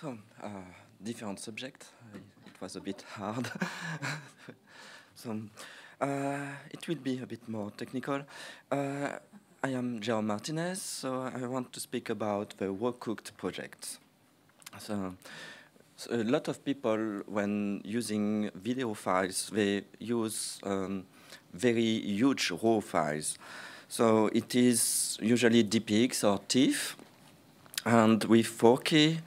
So, different subject. It was a bit hard. So, it will be a bit more technical. I am Jérôme Martinez, so I want to speak about the RAWcooked project. So a lot of people, when using video files, they use very huge RAW files. So it is usually DPX or TIFF, and with 4K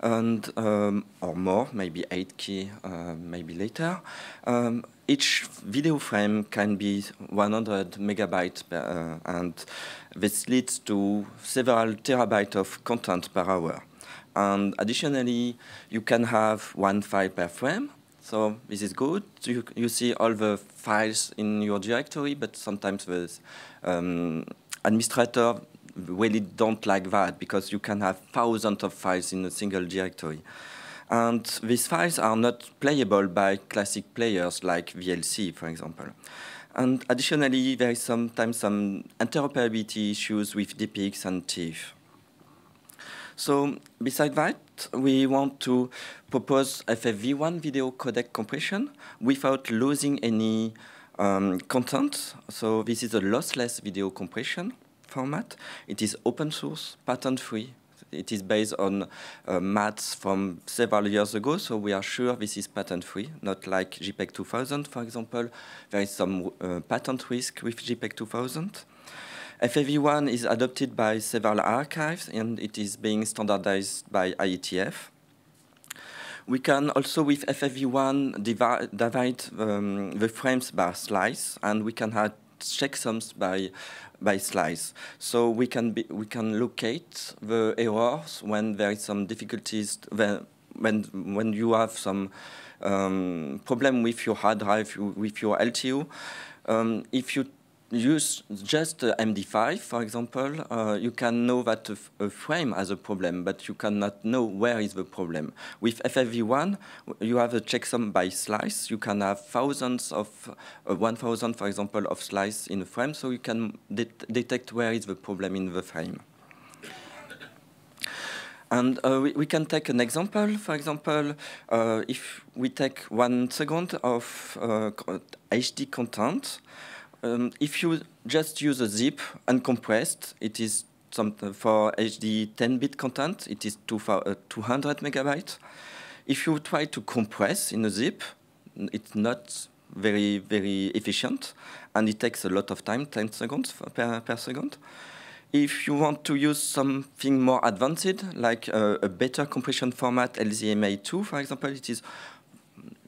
and or more, maybe 8K, maybe later. Each video frame can be 100 megabytes, and this leads to several terabytes of content per hour. And additionally, you can have one file per frame, so this is good. You see all the files in your directory, but sometimes the administrator really don't like that, because you can have thousands of files in a single directory. And these files are not playable by classic players like VLC, for example. And additionally, there is sometimes some interoperability issues with DPX and TIFF. So, besides that, we want to propose FFV1 video codec compression without losing any content. So, this is a lossless video compression format. It is open source, patent-free. It is based on maths from several years ago, so we are sure this is patent-free, not like JPEG 2000, for example. There is some patent risk with JPEG 2000. FFV1 is adopted by several archives, and it is being standardized by AIFF. We can also, with FFV1, divide the frames by slice, and we can have checksums by slice. So we can locate the errors when there is some difficulties, when you have some problem with your hard drive, with your LTO. If you use just MD5, for example, you can know that a frame has a problem, but you cannot know where is the problem. With FFV1, you have a checksum by slice. You can have thousands of, 1,000, for example, of slices in a frame, so you can detect where is the problem in the frame. And we can take an example. For example, if we take 1 second of HD content, if you just use a zip uncompressed, it is for HD 10-bit content, it is 200 megabytes. If you try to compress in a zip, it's not very, very efficient, and it takes a lot of time, 10 seconds per second. If you want to use something more advanced, like a better compression format, LZMA2, for example, it is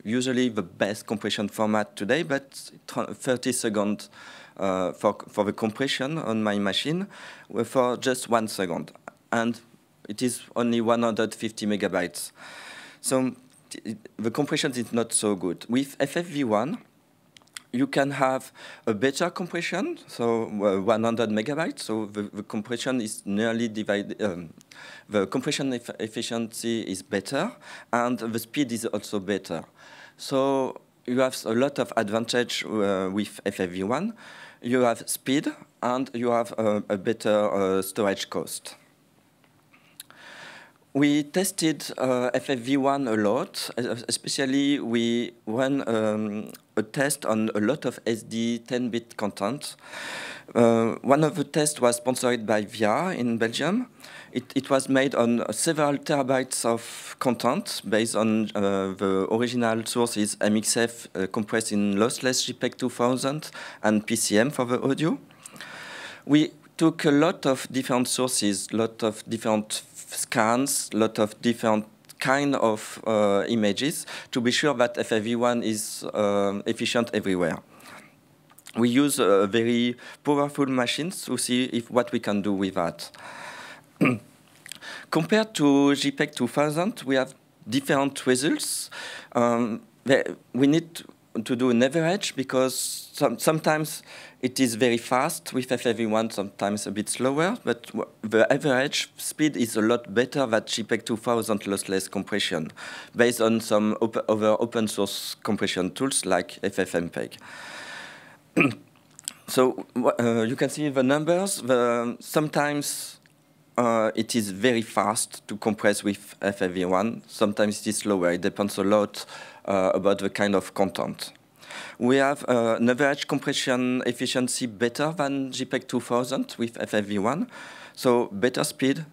usually the best compression format today, but 30 seconds for the compression on my machine for just 1 second. And it is only 150 megabytes. So the compression is not so good. With FFV1, you can have a better compression, so 100 megabytes. So the compression is nearly divided. The compression efficiency is better, and the speed is also better. So you have a lot of advantage with FFV1. You have speed, and you have a better storage cost. We tested FFV1 a lot, especially we ran a test on a lot of SD 10-bit content. One of the tests was sponsored by VIA in Belgium. It was made on several terabytes of content based on the original sources MXF compressed in lossless JPEG 2000 and PCM for the audio. We took a lot of different sources, a lot of different scans, a lot of different kind of images to be sure that FFV1 is efficient everywhere. We use very powerful machines to see if what we can do with that. Compared to JPEG 2000, we have different results. We need to do an average, because sometimes it is very fast with FFV1, sometimes a bit slower, but the average speed is a lot better than JPEG 2000 lossless compression, based on some other open source compression tools like FFmpeg. So you can see the numbers. Sometimes it is very fast to compress with FFV1. Sometimes it is slower. It depends a lot about the kind of content. We have an average compression efficiency better than JPEG 2000 with FFV1. So better speed,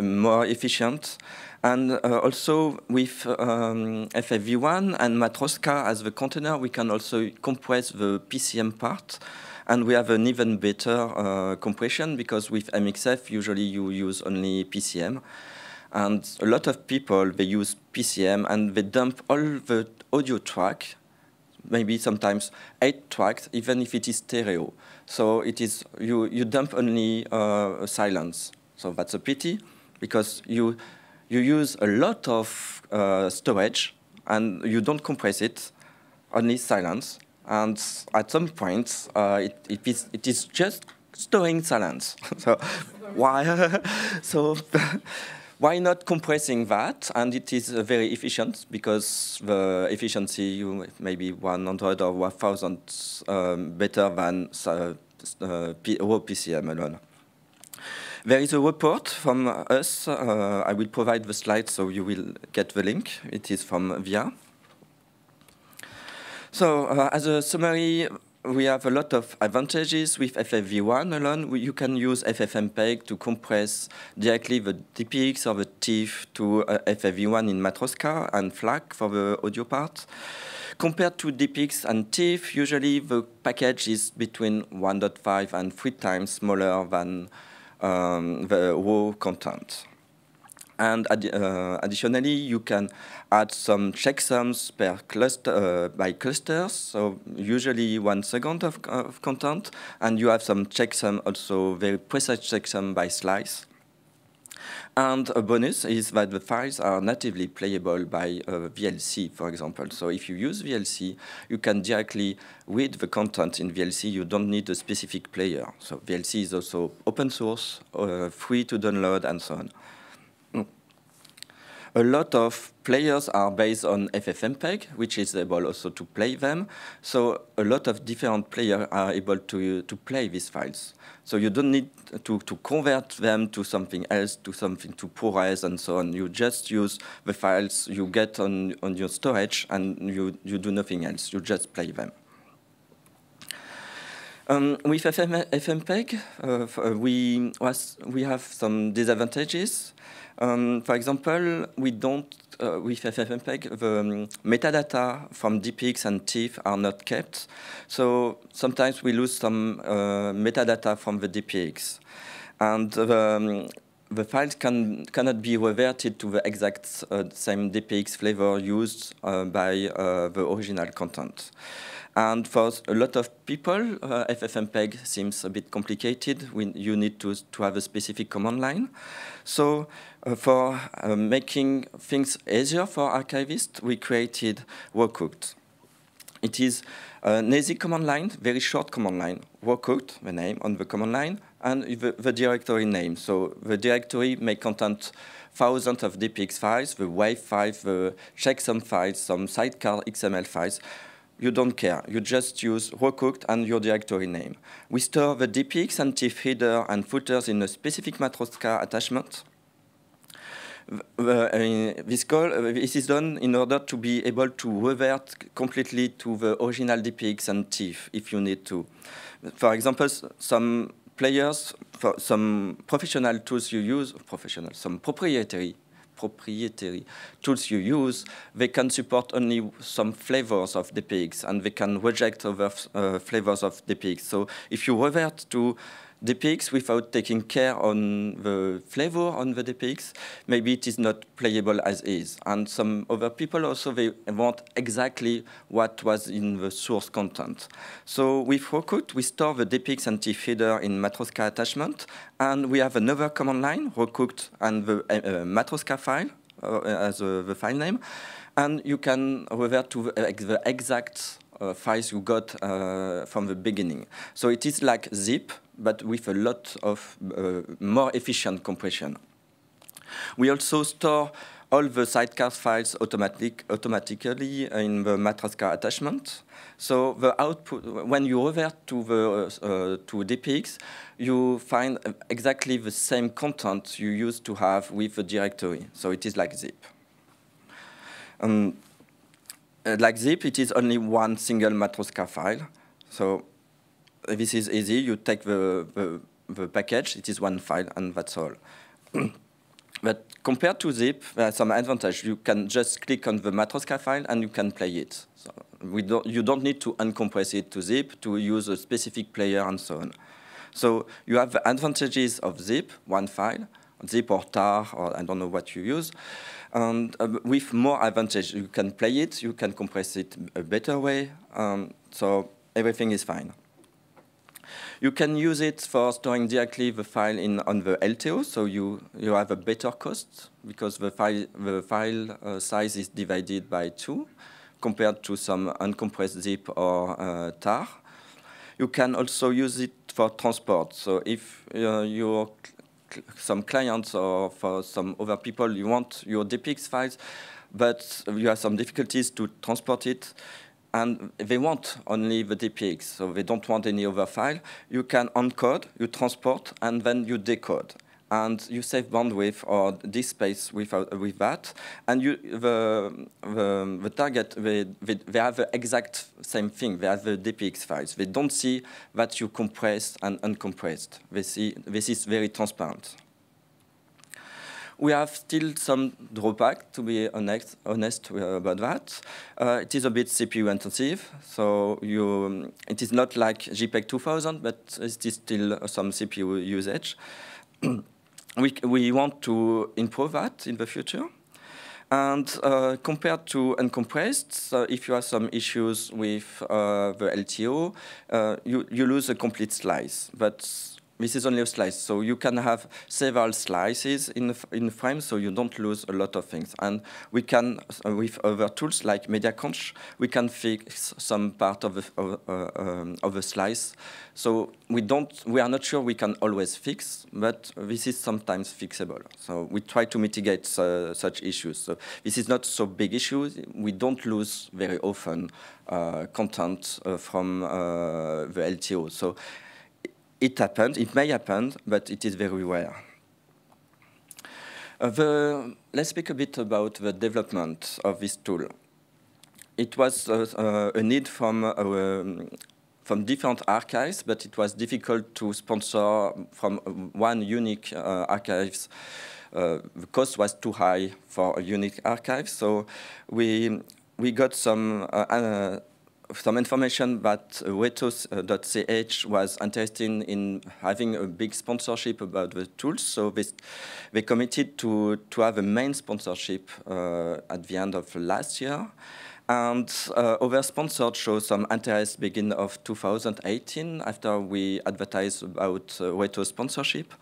more efficient. And also with FFV1 and Matroska as the container, we can also compress the PCM part. And we have an even better compression because with MXF, usually you use only PCM. And a lot of people, they use PCM and they dump all the audio track, maybe sometimes 8 tracks, even if it is stereo. So it is, you dump only silence. So that's a pity because you use a lot of storage and you don't compress it, only silence. And at some point, it is just storing silence. So why? So why not compressing that? And it is very efficient because the efficiency you maybe 100 or 1,000 better than raw PCM alone. There is a report from us. I will provide the slide so you will get the link. It is from VIA. So as a summary, we have a lot of advantages with FFV1 alone. You can use FFmpeg to compress directly the DPX or the TIFF to FFV1 in Matroska and FLAC for the audio part. Compared to DPX and TIFF, usually the package is between 1.5 and 3 times smaller than the raw content. And additionally, you can add some checksums per cluster, by clusters, so usually 1 second of content, and you have some checksum also, very precise checksum by slice. And a bonus is that the files are natively playable by VLC, for example. So if you use VLC, you can directly read the content in VLC. You don't need a specific player. So VLC is also open source, free to download, and so on. A lot of players are based on FFmpeg, which is able also to play them. So a lot of different players are able to play these files. So you don't need to convert them to something else, to something to ProRes and so on. You just use the files you get on your storage, and you do nothing else. You just play them. With FFmpeg, we have some disadvantages. For example, we don't, with FFmpeg, the metadata from DPX and TIFF are not kept. So sometimes we lose some metadata from the DPX. And the files cannot be reverted to the exact same DPX flavor used by the original content. And for a lot of people, FFmpeg seems a bit complicated. You need to have a specific command line. So for making things easier for archivists, we created RAWcooked. It is an easy command line, very short command line. RAWcooked, the name on the command line, and the directory name. So the directory may contain thousands of DPX files, the WAV files, the checksum files, some sidecar XML files. You don't care. You just use RAWcooked and your directory name. We store the DPX and TIFF header and footers in a specific Matroska attachment. This is done in order to be able to revert completely to the original DPX and TIFF if you need to. For example, some players, for some professional tools you use, some proprietary tools you use, they can support only some flavors of DPX, and they can reject other flavors of DPX. So if you revert to DPX without taking care on the flavor on the DPX, maybe it is not playable as is. And some other people also, they want exactly what was in the source content. So with RAWcooked, we store the DPX and TIFF header in Matroska attachment, and we have another command line, RAWcooked, and the Matroska file as the file name, and you can revert to the exact files you got from the beginning. So it is like zip, but with a lot of more efficient compression. We also store all the sidecast files automatically in the Matroska attachment. So the output, when you revert to the to DPX, you find exactly the same content you used to have with the directory. So it is like zip. Like zip, it is only one single Matroska file. So this is easy. You take the package. It is one file, and that's all. But compared to zip, there are some advantages. You can just click on the Matroska file, and you can play it. So you don't need to uncompress it to zip, to use a specific player, and so on. So you have the advantages of zip, one file, zip or tar, or I don't know what you use. And with more advantage, you can play it, you can compress it a better way. So everything is fine. You can use it for storing directly the file in on the LTO, so you have a better cost because the file size is divided by 2 compared to some uncompressed zip or tar. You can also use it for transport. So if you're some clients or for some other people, you want your DPX files, but you have some difficulties to transport it, and they want only the DPX, so they don't want any other file. You can encode, you transport, and then you decode. And you save bandwidth or disk space with that. And the target, they have the exact same thing. They have the DPX files. They don't see that you compressed and uncompressed. They see this is very transparent. We have still some drawback, to be honest about that. It is a bit CPU intensive, so it is not like JPEG 2000, but it is still some CPU usage. We want to improve that in the future. And compared to uncompressed, so if you have some issues with the LTO, you lose a complete slice. But this is only a slice, so you can have several slices in frame, so you don't lose a lot of things. And we can, with other tools like MediaConch, we can fix some part of a slice. So we are not sure we can always fix, but this is sometimes fixable. So we try to mitigate such issues. So this is not so big issue. We don't lose very often content from the LTO. So it happened, it may happen, but it is very rare. Let's speak a bit about the development of this tool. It was a need from different archives, but it was difficult to sponsor from one unique archives. The cost was too high for a unique archive, so we got some information that weto.ch was interested in having a big sponsorship about the tools, so they committed to have a main sponsorship at the end of last year. And other sponsors show some interest beginning of 2018 after we advertised about weto sponsorship.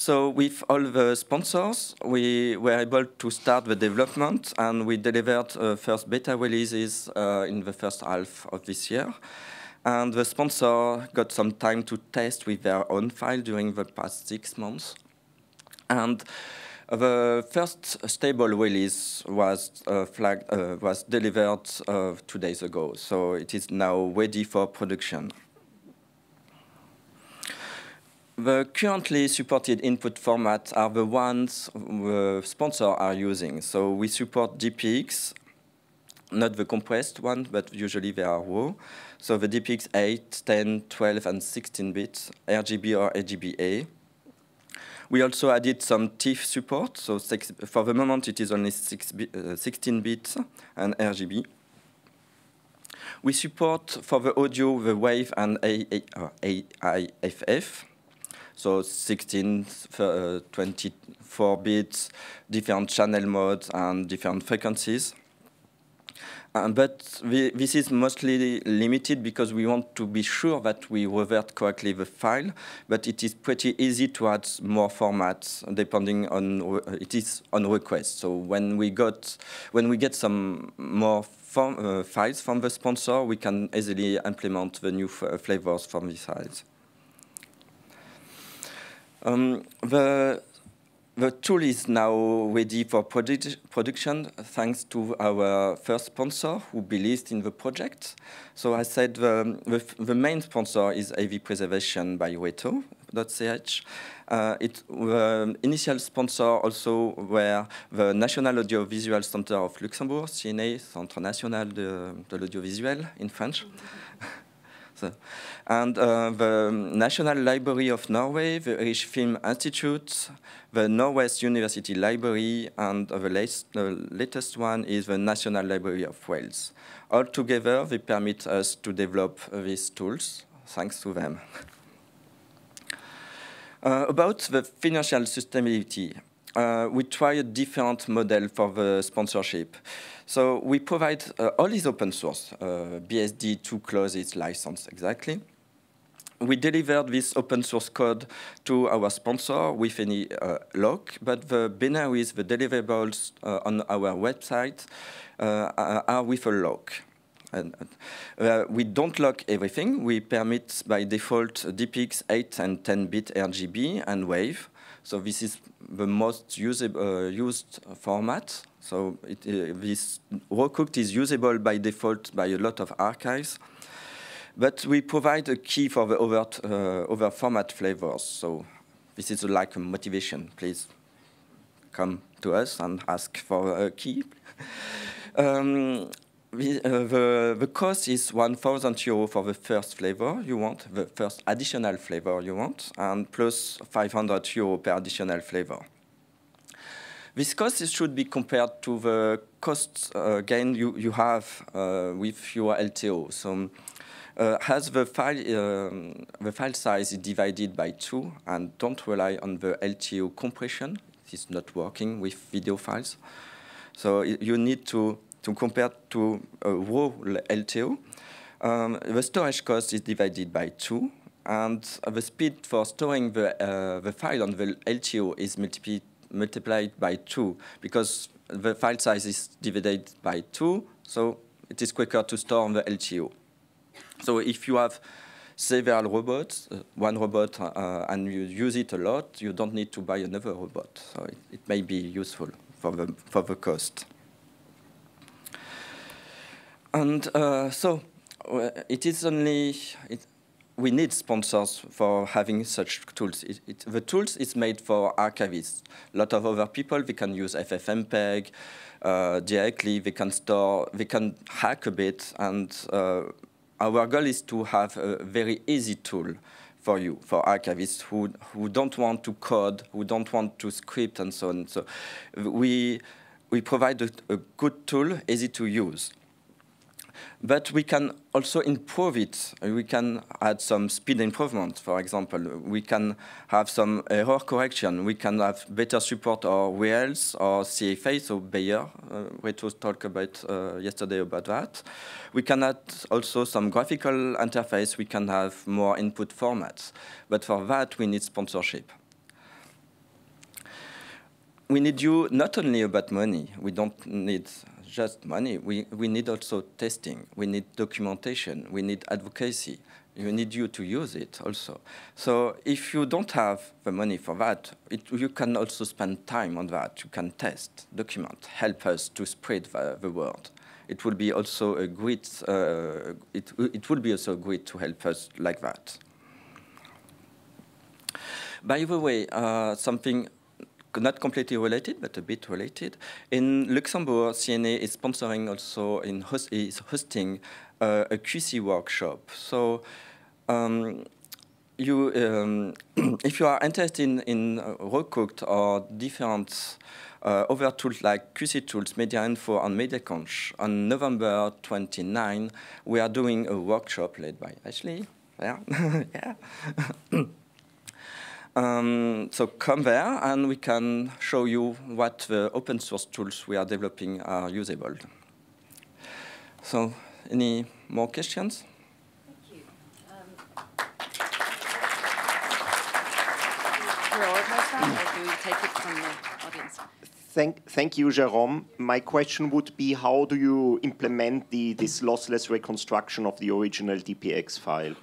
So with all the sponsors, we were able to start the development, and we delivered first beta releases in the first half of this year. And the sponsor got some time to test with their own file during the past 6 months. And the first stable release was delivered 2 days ago, so it is now ready for production. The currently supported input formats are the ones the sponsors are using. So we support DPX, not the compressed one, but usually they are raw. So the DPX 8, 10, 12, and 16 bits, RGB or RGBA. We also added some TIFF support. So for the moment, it is only 16 bits and RGB. We support for the audio, the WAV, and AIFF. So 16, 24 bits, different channel modes, and different frequencies. But this is mostly limited because we want to be sure that we revert correctly the file. But it is pretty easy to add more formats depending on it is on request. So when we get some more files from the sponsor, we can easily implement the new flavors from these files. The tool is now ready for production thanks to our first sponsor who believed in the project. So I said the main sponsor is AV Preservation by weto.ch. The initial sponsor also were the National Audiovisual Center of Luxembourg, CNA, Centre National de l'Audiovisuel in French. Mm-hmm. And the National Library of Norway, the Irish Film Institute, the Norwest University Library, and the latest one is the National Library of Wales. All together, they permit us to develop these tools, thanks to them. About the financial sustainability, we try a different model for the sponsorship. So we provide all is open source. BSD to close its license exactly. We delivered this open source code to our sponsor with any lock, but the binaries, the deliverables on our website are with a lock. And, we don't lock everything. We permit by default DPX 8 and 10-bit RGB and WAV. So this is the most used format. So this RAWcooked is usable by default by a lot of archives. But we provide a key for the over format flavors. So this is like a motivation. Please come to us and ask for a key. The cost is €1,000 for the first flavor you want, the first additional flavor you want, and plus €500 per additional flavor. This cost should be compared to the cost gain you have with your LTO. So as the file size is divided by 2 and don't rely on the LTO compression. It is not working with video files. So you need to compare to a raw LTO. The storage cost is divided by 2. And the speed for storing the file on the LTO is multiplied by 2, because the file size is divided by 2, so it is quicker to store on the LTO. So if you have several robots, one robot, and you use it a lot, you don't need to buy another robot. So it may be useful for the cost. And so it is only... We need sponsors for having such tools. The tools is made for archivists. A lot of other people, they can use FFmpeg directly. They can store, they can hack a bit. And our goal is to have a very easy tool for you, for archivists who don't want to code, who don't want to script, and so on. So we provide a good tool, easy to use. But we can also improve it. We can add some speed improvement, for example. We can have some error correction. We can have better support or WLC or CFA, so Bayer. We just talked about yesterday about that. We can add also some graphical interface. We can have more input formats. But for that, we need sponsorship. We need you not only about money. We don't need just money. We need also testing. We need documentation. We need advocacy. We need you to use it also. So if you don't have the money for that, you can also spend time on that. You can test, document, help us to spread the word. It will be also a great. It would be also great to help us like that. By the way, something. Not completely related, but a bit related. In Luxembourg, CNA is sponsoring also is hosting a QC workshop. So, if you are interested in RAWcooked or different other tools like QC tools, MediaInfo, and MediaConch, on November 29, we are doing a workshop led by Ashley. Yeah, yeah. So come there, and we can show you what the open source tools we are developing are usable. So any more questions? Thank you. Or do we take it from the audience? Thank you, Jérôme. My question would be, how do you implement this lossless reconstruction of the original DPX file?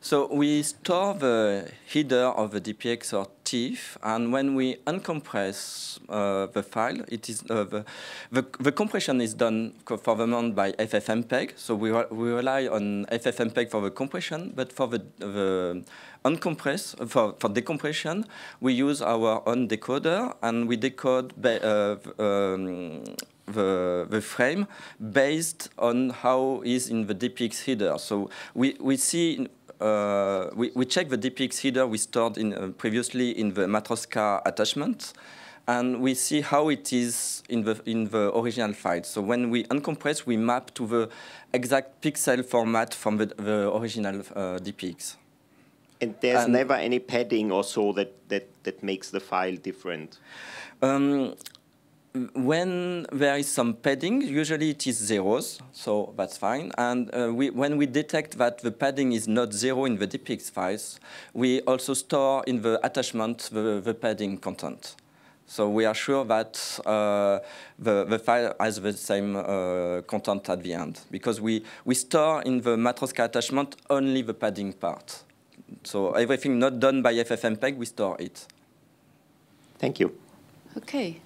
So we store the header of the DPX or TIFF, and when we uncompress the file, it is the compression is done for the moment by FFmpeg. So we rely on FFmpeg for the compression, but for the uncompress for decompression, we use our own decoder, and we decode the frame based on how is in the DPX header. So we see. We check the DPX header we stored in, previously in the Matroska attachment, and we see how it is in the original file. So when we uncompress, we map to the exact pixel format from the original DPX. And there's never any padding or so that makes the file different? When there is some padding, usually it is zeros, so that's fine. And when we detect that the padding is not zero in the DPX files, we also store in the attachment the padding content. So we are sure that the file has the same content at the end, because we store in the Matroska attachment only the padding part. So everything not done by FFmpeg, we store it. Thank you. OK.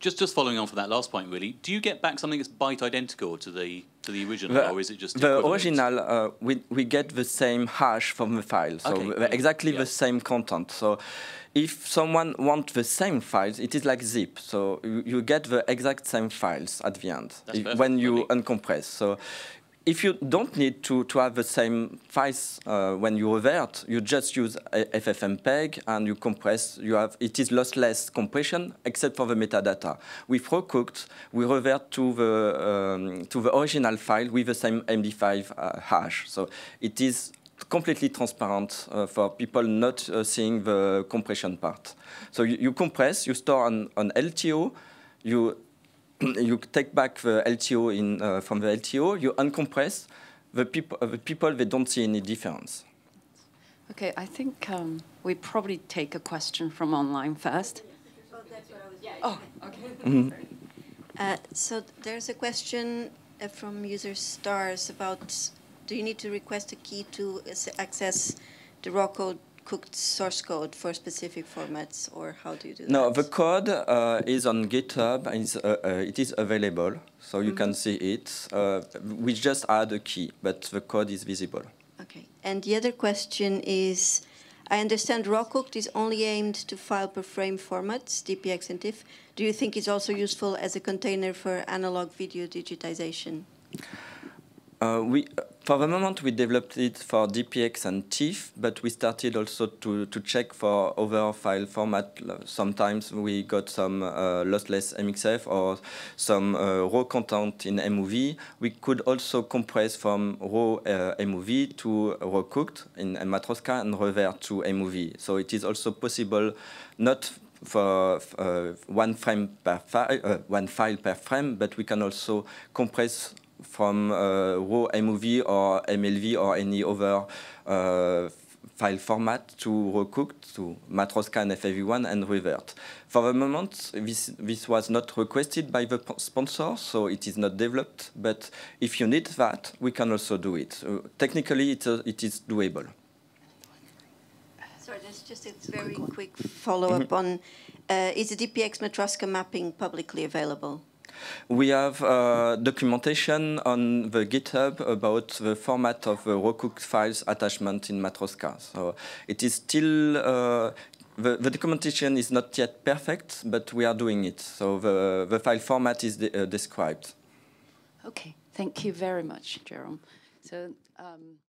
Just following on from that last point, really, do you get back something that's byte identical to the original, or is it just the original? We get the same hash from the file, so exactly the same content. So if someone wants the same files, it is like zip. So you get the exact same files at the end when you uncompress. So if you don't need to have the same files when you revert, you just use FFmpeg and you compress. It is lossless compression except for the metadata. With RAWcooked, we revert to the original file with the same MD5 hash. So it is completely transparent for people not seeing the compression part. So you compress, you store on LTO, you take back the LTO from the LTO, you uncompress, the people, they don't see any difference. OK, I think we probably take a question from online first. Oh, that's what I was doing. Oh, OK. Mm-hmm. So there's a question from user stars about, do you need to request a key to access the raw code? Cooked source code for specific formats, or how do you do that? No, the code is on GitHub, and it is available, so you can see it. We just add a key, but the code is visible. Okay. And the other question is, I understand RAWcooked is only aimed to file per frame formats, DPX and TIFF. Do you think it's also useful as a container for analog video digitization? For the moment, we developed it for DPX and TIFF, but we started also to check for other file format. Sometimes we got some lossless MXF or some raw content in MOV. We could also compress from raw MOV to RAWcooked in Matroska and revert to MOV. So it is also possible not for one file per frame, but we can also compress from raw MOV or MLV or any other file format to RAWcooked, to Matroska and FFV1 and revert. For the moment, this was not requested by the sponsor, so it is not developed. But if you need that, we can also do it. Technically, it is doable. Sorry, that's just a very quick follow-up on, is the DPX Matroska mapping publicly available? We have documentation on the GitHub about the format of the RAWcooked files attachment in Matroska. So it is still the documentation is not yet perfect, but we are doing it. So the file format is described. Okay, thank you very much, Jérôme. So.